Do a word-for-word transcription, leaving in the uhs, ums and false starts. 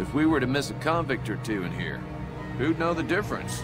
If we were to miss a convict or two in here, who'd know the difference?